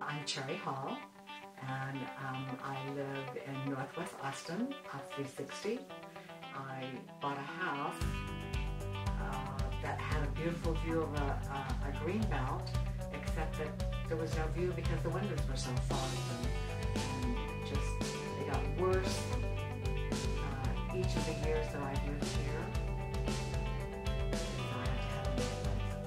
I'm Cherry Hall, and I live in Northwest Austin, off 360. I bought a house that had a beautiful view of a greenbelt, except that there was no view because the windows were so fogged and just they got worse each of the years that I've lived here. So I had to have them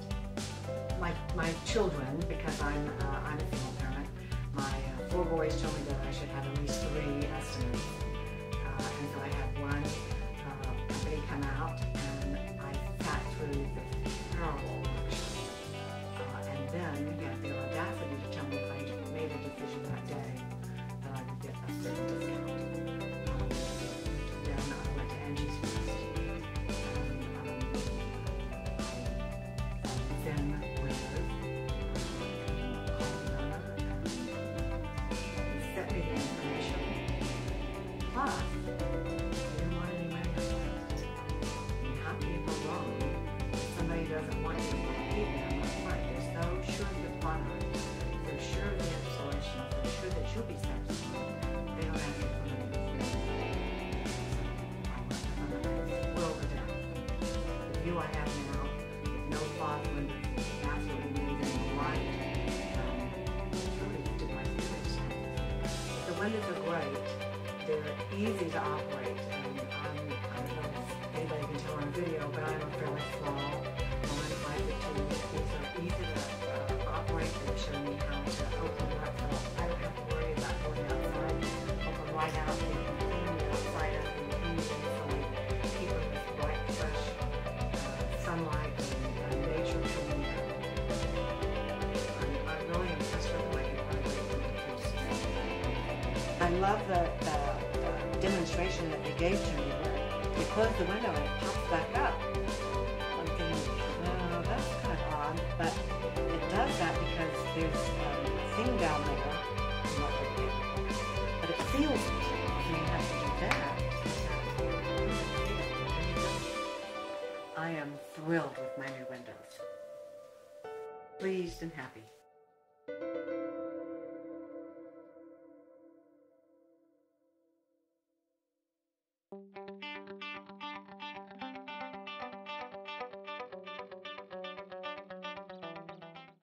replaced. My children, because I'm a single parent, my four boys told me that I should have at least three estimates, and so I had one company come out, and I sat through the terrible lecture, and then he had the audacity to tell me if I made a decision that day that I would get a certain discount. Then I went to Angie's Fest, and then doesn't want you to leave them upfront. They're so sure of the product, they're sure of the installation, they're sure that you'll be satisfied. They don't have to implement it. So I want another world to death. The view I have now, with no fog windows, is absolutely amazing light. It's really to my favorite. The windows are great. They're easy to operate. And I don't know if anybody can tell on video, but I'm fairly small. I love the demonstration that they gave to me where they closed the window and it pops back up. I'm thinking, oh, that's kind of odd, but it does that because there's a thing down there, but it feels it, so you have to do that. I am thrilled with my new windows. Pleased and happy.